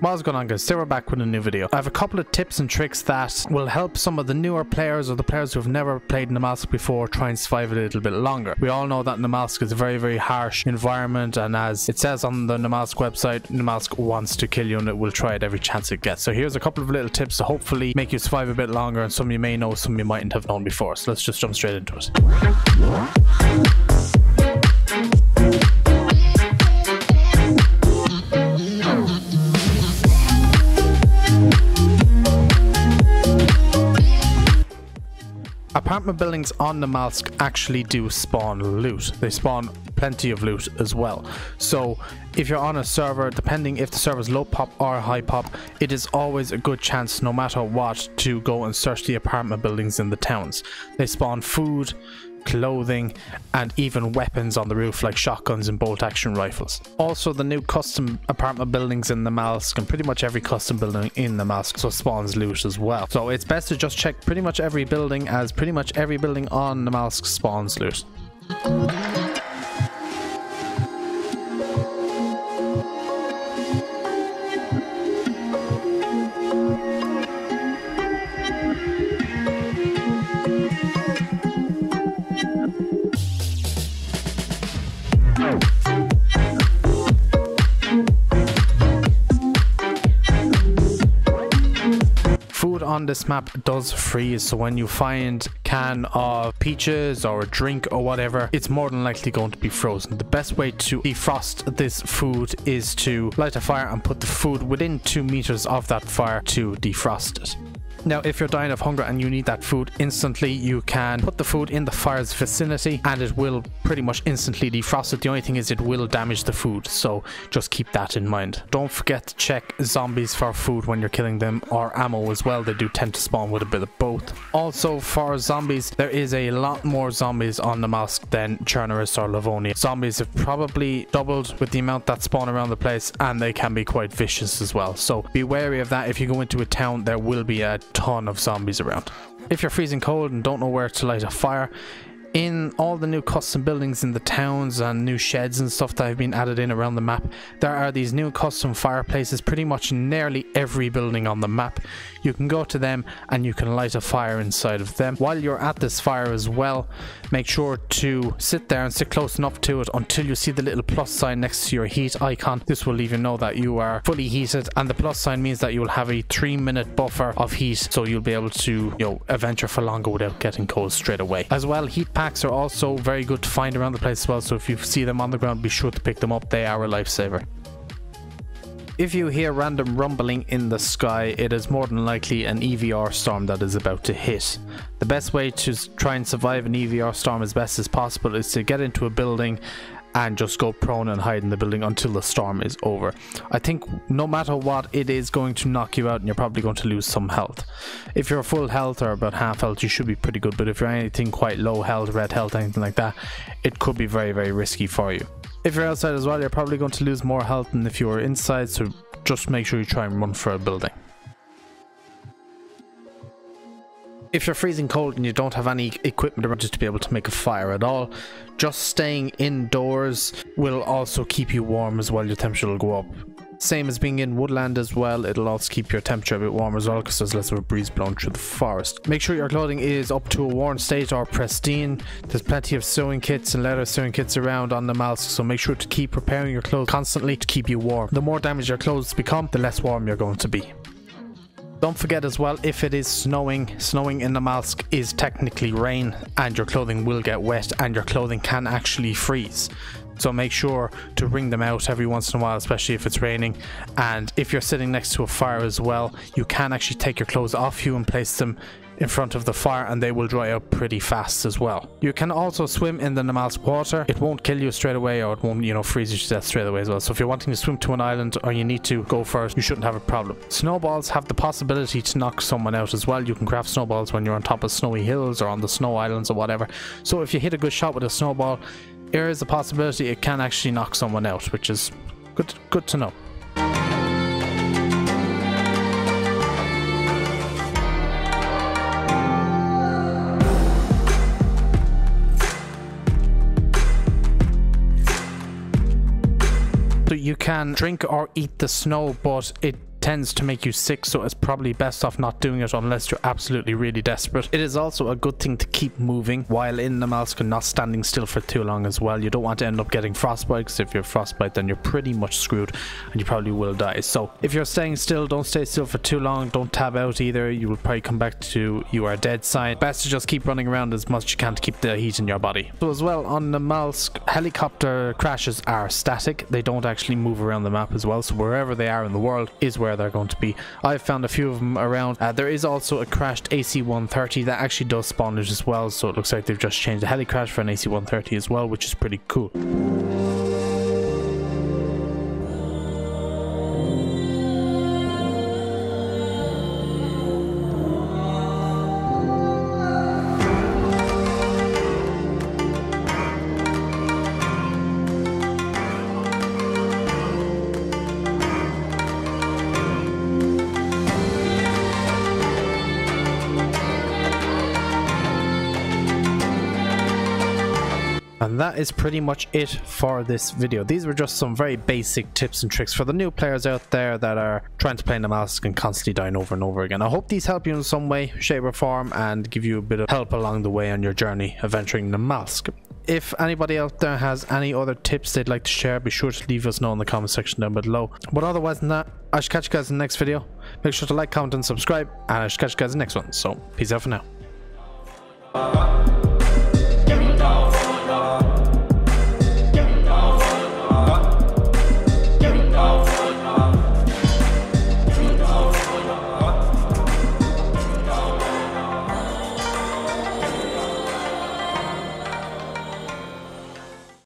Mozgonongas, so we're back with a new video. I have a couple of tips and tricks that will help some of the newer players or the players who have never played Namalsk before try and survive a little bit longer. We all know that Namalsk is a very, very harsh environment, and as it says on the Namalsk website, Namalsk wants to kill you and it will try it every chance it gets. So here's a couple of little tips to hopefully make you survive a bit longer, and some you may know, some you mightn't have known before. So let's just jump straight into it. Apartment buildings on Namalsk actually do spawn loot. They spawn plenty of loot as well. So if you're on a server, depending if the server is low pop or high pop, it is always a good chance, no matter what, to go and search the apartment buildings in the towns. They spawn food, clothing, and even weapons on the roof like shotguns and bolt action rifles. Also, the new custom apartment buildings in Namalsk, and pretty much every custom building in Namalsk, so spawns loot as well. So it's best to just check pretty much every building, as pretty much every building on Namalsk spawns loot. On this map does freeze, so when you find a can of peaches or a drink or whatever, it's more than likely going to be frozen. The best way to defrost this food is to light a fire and put the food within 2 meters of that fire to defrost it. Now, if you're dying of hunger and you need that food instantly, you can put the food in the fire's vicinity and it will pretty much instantly defrost it. The only thing is it will damage the food, so just keep that in mind. Don't forget to check zombies for food when you're killing them, or ammo as well. They do tend to spawn with a bit of both. Also, for zombies, there is a lot more zombies on Namalsk than Chernarus or Livonia. Zombies have probably doubled with the amount that spawn around the place, and they can be quite vicious as well. So be wary of that. If you go into a town, there will be a ton of zombies around. If you're freezing cold and don't know where to light a fire, in all the new custom buildings in the towns and new sheds and stuff that have been added in around the map, there are these new custom fireplaces pretty much nearly every building on the map. You can go to them and you can light a fire inside of them. While you're at this fire as well, make sure to sit there and sit close enough to it until you see the little plus sign next to your heat icon. This will let you know that you are fully heated, and the plus sign means that you will have a 3-minute buffer of heat, so you'll be able to, adventure for longer without getting cold straight away. As well, heat packs are also very good to find around the place as well, so if you see them on the ground, be sure to pick them up. They are a lifesaver. If you hear random rumbling in the sky, it is more than likely an EVR storm that is about to hit. The best way to try and survive an EVR storm as best as possible is to get into a building and just go prone and hide in the building until the storm is over. I think no matter what, it is going to knock you out and you're probably going to lose some health. If you're full health or about half health, you should be pretty good, but if you're anything quite low health, red health, anything like that, it could be very, very risky for you. If you're outside as well, you're probably going to lose more health than if you were inside, so just make sure you try and run for a building. If you're freezing cold and you don't have any equipment around to be able to make a fire at all, just staying indoors will also keep you warm as well. Your temperature will go up. Same as being in woodland as well, it'll also keep your temperature a bit warmer as well, because there's less of a breeze blowing through the forest. Make sure your clothing is up to a worn state or pristine. There's plenty of sewing kits and leather sewing kits around on Namalsk, so make sure to keep repairing your clothes constantly to keep you warm. The more damaged your clothes become, the less warm you're going to be. Don't forget as well, if it is snowing in Namalsk is technically rain, and your clothing will get wet and your clothing can actually freeze. So make sure to wring them out every once in a while, especially if it's raining. And if you're sitting next to a fire as well, you can actually take your clothes off you and place them in front of the fire and they will dry out pretty fast as well. You can also swim in the Namalsk water. It won't kill you straight away, or it won't, freeze you to death straight away as well. So if you're wanting to swim to an island or you need to go first, you shouldn't have a problem. Snowballs have the possibility to knock someone out as well. You can craft snowballs when you're on top of snowy hills or on the snow islands or whatever. So if you hit a good shot with a snowball, there is a possibility it can actually knock someone out, which is good to know. You can drink or eat the snow, but it tends to make you sick, so it's probably best off not doing it unless you're absolutely really desperate. It is also a good thing to keep moving while in Namalsk and not standing still for too long as well. You don't want to end up getting frostbite, because if you're frostbite then you're pretty much screwed and you probably will die. So if you're staying still, don't stay still for too long, don't tab out either, you will probably come back to you are dead sign. Best to just keep running around as much as you can to keep the heat in your body. So as well, on Namalsk, helicopter crashes are static, they don't actually move around the map as well, so wherever they are in the world is where they're going to be. I've found a few of them around. There is also a crashed AC-130 that actually does spawnage as well, so it looks like they've just changed the helicrash for an AC-130 as well, which is pretty cool. And that is pretty much it for this video. These were just some very basic tips and tricks for the new players out there that are trying to play Namalsk and constantly dying over and over again. I hope these help you in some way, shape or form and give you a bit of help along the way on your journey adventuring Namalsk. If anybody out there has any other tips they'd like to share, be sure to leave us know in the comment section down below. But otherwise than that, I shall catch you guys in the next video. Make sure to like, comment and subscribe, and I shall catch you guys in the next one. So peace out for now.